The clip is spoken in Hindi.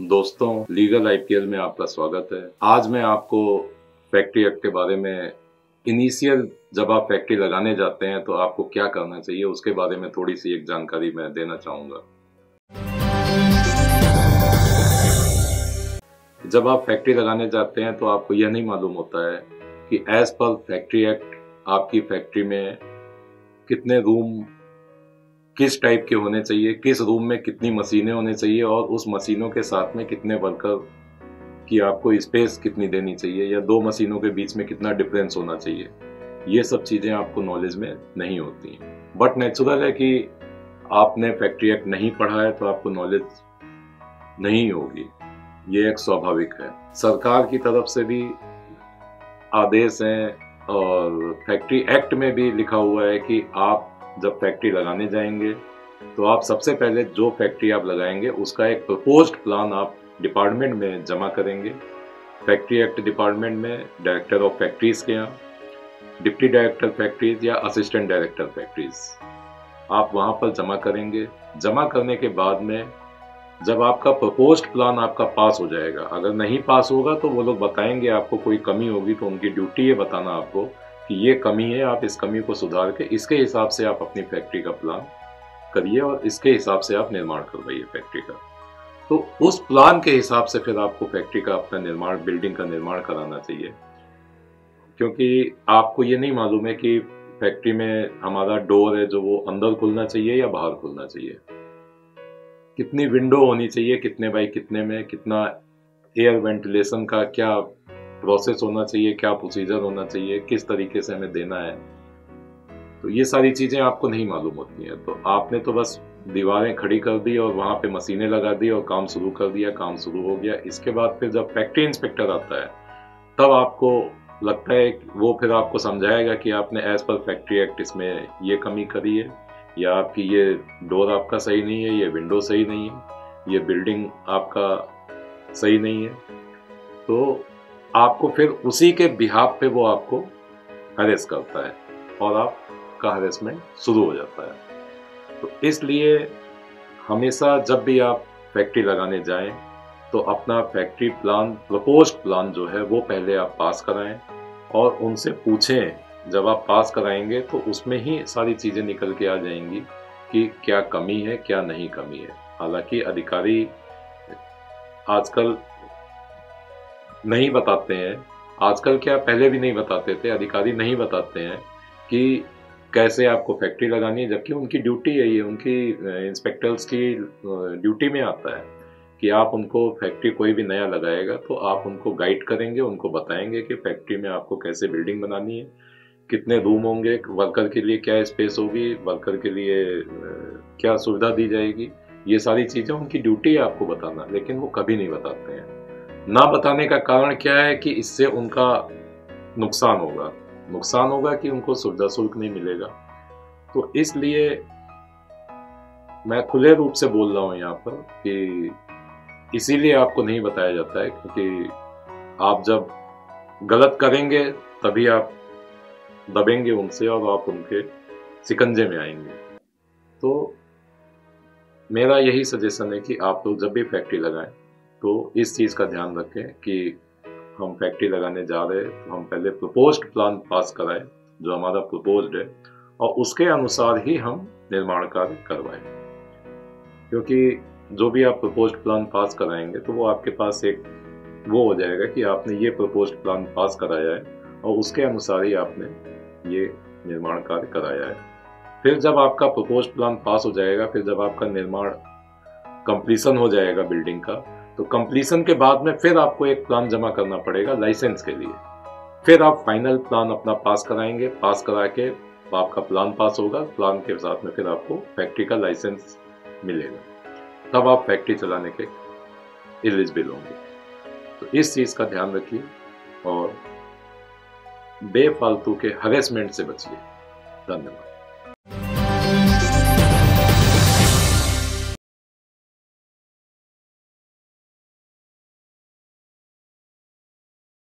दोस्तों, लीगल आईपीएल में आपका स्वागत है। आज मैं आपको फैक्ट्री एक्ट के बारे में, इनिशियल जब आप फैक्ट्री लगाने जाते हैं तो आपको क्या करना चाहिए उसके बारे में थोड़ी सी एक जानकारी मैं देना चाहूँगा। जब आप फैक्ट्री लगाने जाते हैं तो आपको यह नहीं मालूम होता है कि एज पर फैक्ट्री एक्ट आपकी फैक्ट्री में कितने रूम किस टाइप के होने चाहिए, किस रूम में कितनी मशीनें होने चाहिए और उस मशीनों के साथ में कितने वर्कर की आपको स्पेस कितनी देनी चाहिए या दो मशीनों के बीच में कितना डिफरेंस होना चाहिए। ये सब चीज़ें आपको नॉलेज में नहीं होती हैं, बट नेचुरल है कि आपने फैक्ट्री एक्ट नहीं पढ़ा है तो आपको नॉलेज नहीं होगी, ये एक स्वाभाविक है। सरकार की तरफ से भी आदेश हैं और फैक्ट्री एक्ट में भी लिखा हुआ है कि आप जब फैक्ट्री लगाने जाएंगे तो आप सबसे पहले जो फैक्ट्री आप लगाएंगे उसका एक प्रपोज्ड प्लान आप डिपार्टमेंट में जमा करेंगे। फैक्ट्री एक्ट डिपार्टमेंट में डायरेक्टर ऑफ फैक्ट्रीज़ के यहाँ, डिप्टी डायरेक्टर फैक्ट्रीज़ या असिस्टेंट डायरेक्टर फैक्ट्रीज़, आप वहाँ पर जमा करेंगे। जमा करने के बाद में जब आपका प्रपोज्ड प्लान आपका पास हो जाएगा, अगर नहीं पास होगा तो वो लोग बताएंगे आपको कोई कमी होगी, तो उनकी ड्यूटी ये बताना आपको कि ये कमी है, आप इस कमी को सुधार के इसके हिसाब से आप अपनी फैक्ट्री का प्लान करिए और इसके हिसाब से आप निर्माण करवाइए फैक्ट्री का। तो उस प्लान के हिसाब से फिर आपको फैक्ट्री का अपना निर्माण, बिल्डिंग का निर्माण कराना चाहिए, क्योंकि आपको ये नहीं मालूम है कि फैक्ट्री में हमारा डोर है जो वो अंदर खुलना चाहिए या बाहर खुलना चाहिए, कितनी विंडो होनी चाहिए, कितने बाई कितने में, कितना एयर वेंटिलेशन का क्या प्रोसेस होना चाहिए, क्या प्रोसीजर होना चाहिए, किस तरीके से हमें देना है। तो ये सारी चीज़ें आपको नहीं मालूम होती हैं। तो आपने तो बस दीवारें खड़ी कर दी और वहाँ पे मशीनें लगा दी और काम शुरू कर दिया, काम शुरू हो गया। इसके बाद फिर जब फैक्ट्री इंस्पेक्टर आता है तब आपको लगता है वो फिर आपको समझाएगा कि आपने एज पर फैक्ट्री एक्ट इसमें ये कमी करी है, या आपकी ये डोर आपका सही नहीं है, ये विंडो सही नहीं है, ये बिल्डिंग आपका सही नहीं है। तो आपको फिर उसी के बिहाफ पे वो आपको हरेस करता है और आपका हरेसमेंट शुरू हो जाता है। तो इसलिए हमेशा जब भी आप फैक्ट्री लगाने जाएं तो अपना फैक्ट्री प्लान, प्रपोज्ड प्लान जो है वो पहले आप पास कराएं और उनसे पूछें। जब आप पास कराएंगे तो उसमें ही सारी चीज़ें निकल के आ जाएंगी कि क्या कमी है, क्या नहीं कमी है। हालांकि अधिकारी आजकल नहीं बताते हैं, आजकल क्या पहले भी नहीं बताते थे, अधिकारी नहीं बताते हैं कि कैसे आपको फैक्ट्री लगानी है, जबकि उनकी ड्यूटी है, ये उनकी इंस्पेक्टर्स की ड्यूटी में आता है कि आप उनको फैक्ट्री कोई भी नया लगाएगा तो आप उनको गाइड करेंगे, उनको बताएंगे कि फैक्ट्री में आपको कैसे बिल्डिंग बनानी है, कितने रूम होंगे, वर्कर के लिए क्या स्पेस होगी, वर्कर के लिए क्या सुविधा दी जाएगी। ये सारी चीज़ें उनकी ड्यूटी है आपको बताना, लेकिन वो कभी नहीं बताते हैं। ना बताने का कारण क्या है कि इससे उनका नुकसान होगा, नुकसान होगा कि उनको सुविधा शुल्क नहीं मिलेगा। तो इसलिए मैं खुले रूप से बोल रहा हूँ यहाँ पर कि इसीलिए आपको नहीं बताया जाता है, क्योंकि आप जब गलत करेंगे तभी आप दबेंगे उनसे और आप उनके शिकंजे में आएंगे। तो मेरा यही सजेशन है कि आप लोग जब भी फैक्ट्री लगाएं तो इस चीज़ का ध्यान रखें कि हम फैक्ट्री लगाने जा रहे हैं तो हम पहले प्रपोज्ड प्लान पास कराएं जो हमारा प्रपोज्ड है, और उसके अनुसार ही हम निर्माण कार्य करवाएं, क्योंकि जो भी आप प्रपोज्ड प्लान पास कराएंगे तो वो आपके पास एक वो हो जाएगा कि आपने ये प्रपोज्ड प्लान पास कराया है और उसके अनुसार ही आपने ये निर्माण कार्य कराया है। फिर जब आपका प्रपोज्ड प्लान पास हो जाएगा, फिर जब आपका निर्माण कंप्लीशन हो जाएगा बिल्डिंग का, तो कंप्लीशन के बाद में फिर आपको एक प्लान जमा करना पड़ेगा लाइसेंस के लिए। फिर आप फाइनल प्लान अपना पास कराएंगे, पास करा के आपका प्लान पास होगा, प्लान के साथ में फिर आपको फैक्ट्री का लाइसेंस मिलेगा, तब आप फैक्ट्री चलाने के एलिजिबल होंगे। तो इस चीज़ का ध्यान रखिए और बेफालतू के हरेसमेंट से बचिए। धन्यवाद।